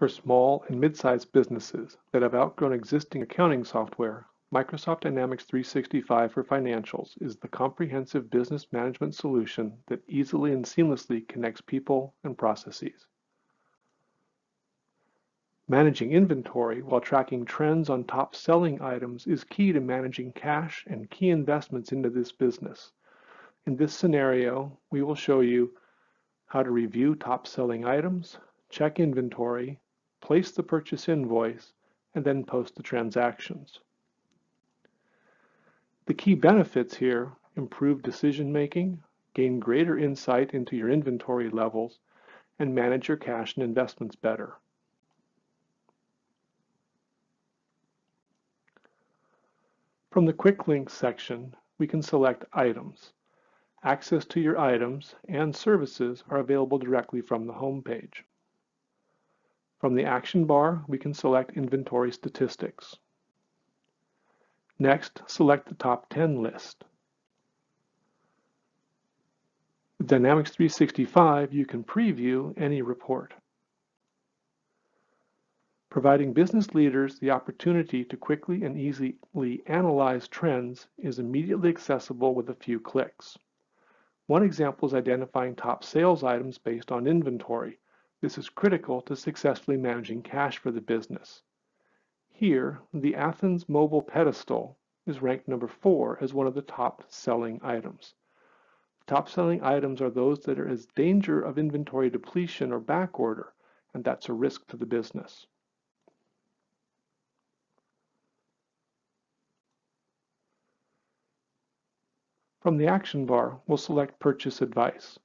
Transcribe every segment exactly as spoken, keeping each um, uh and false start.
For small and mid-sized businesses that have outgrown existing accounting software, Microsoft Dynamics three sixty-five for Financials is the comprehensive business management solution that easily and seamlessly connects people and processes. Managing inventory while tracking trends on top-selling items is key to managing cash and key investments into this business. In this scenario, we will show you how to review top-selling items, check inventory, place the purchase invoice, and then post the transactions. The key benefits here improve decision-making, gain greater insight into your inventory levels, and manage your cash and investments better. From the Quick Links section, we can select Items. Access to your items and services are available directly from the home page. From the action bar, we can select Inventory Statistics. Next, select the Top ten list. With Dynamics three sixty-five, you can preview any report. Providing business leaders the opportunity to quickly and easily analyze trends is immediately accessible with a few clicks. One example is identifying top sales items based on inventory. This is critical to successfully managing cash for the business. Here, the Athens Mobile Pedestal is ranked number four as one of the top selling items. Top selling items are those that are in danger of inventory depletion or back order, and that's a risk to the business. From the action bar, we'll select Purchase Advice.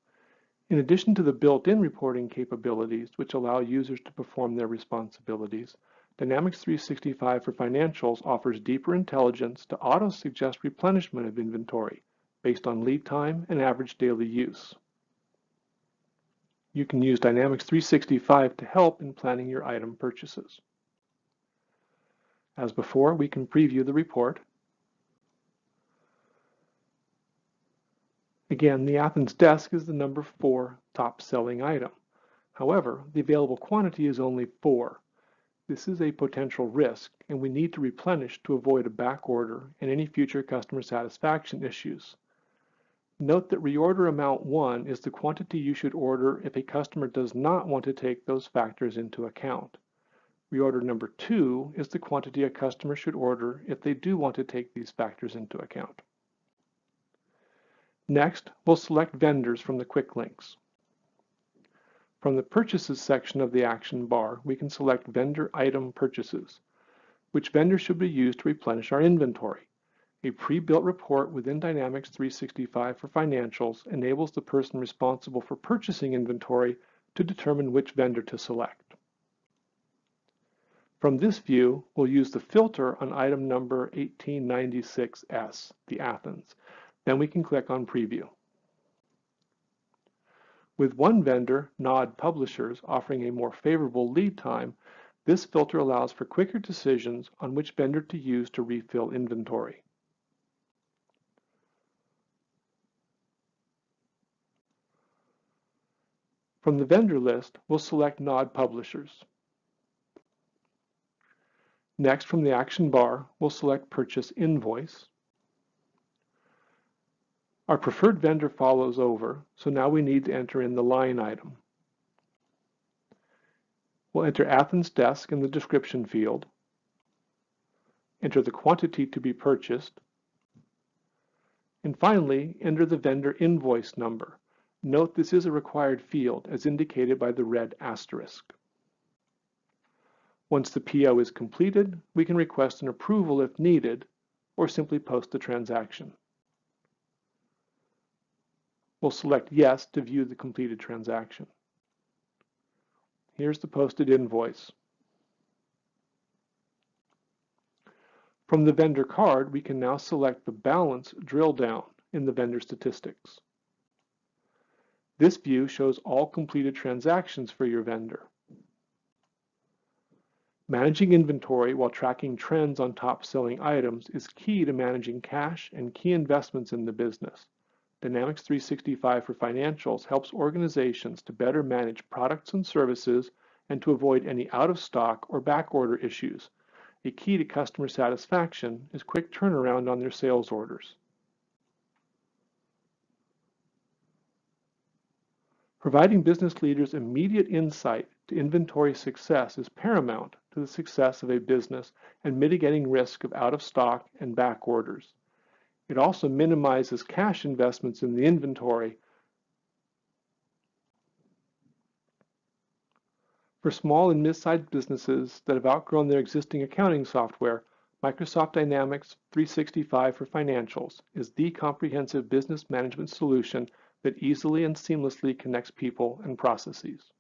In addition to the built-in reporting capabilities, which allow users to perform their responsibilities, Dynamics three sixty-five for Financials offers deeper intelligence to auto-suggest replenishment of inventory based on lead time and average daily use. You can use Dynamics three sixty-five to help in planning your item purchases. As before, we can preview the report. Again, the Athens Desk is the number four top-selling item. However, the available quantity is only four. This is a potential risk, and we need to replenish to avoid a back order and any future customer satisfaction issues. Note that reorder amount one is the quantity you should order if a customer does not want to take those factors into account. Reorder number two is the quantity a customer should order if they do want to take these factors into account. Next, we'll select vendors from the Quick Links. From the Purchases section of the action bar, we can select Vendor Item Purchases. Which vendor should be used to replenish our inventory? A pre-built report within Dynamics three sixty-five for Financials enables the person responsible for purchasing inventory to determine which vendor to select. From this view, we'll use the filter on item number eighteen ninety-six S, the Athens. Then we can click on Preview. With one vendor, N A D Publishers, offering a more favorable lead time, this filter allows for quicker decisions on which vendor to use to refill inventory. From the vendor list, we'll select N A D Publishers. Next, from the action bar, we'll select Purchase Invoice. Our preferred vendor follows over, so now we need to enter in the line item. We'll enter Athens Desk in the description field, enter the quantity to be purchased, and finally, enter the vendor invoice number. Note this is a required field, as indicated by the red asterisk. Once the P O is completed, we can request an approval if needed, or simply post the transaction. We'll select Yes to view the completed transaction. Here's the posted invoice. From the vendor card, we can now select the balance drill down in the vendor statistics. This view shows all completed transactions for your vendor. Managing inventory while tracking trends on top-selling items is key to managing cash and key investments in the business. Dynamics three sixty-five for Financials helps organizations to better manage products and services and to avoid any out-of-stock or backorder issues. A key to customer satisfaction is quick turnaround on their sales orders. Providing business leaders immediate insight to inventory success is paramount to the success of a business and mitigating risk of out-of-stock and back orders. It also minimizes cash investments in the inventory. For small and mid-sized businesses that have outgrown their existing accounting software, Microsoft Dynamics three sixty-five for Financials is the comprehensive business management solution that easily and seamlessly connects people and processes.